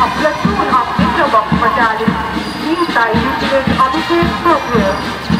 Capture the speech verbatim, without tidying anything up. a platoon of Interbox battalion, being by Lieutenant Abhishek Pokhriel.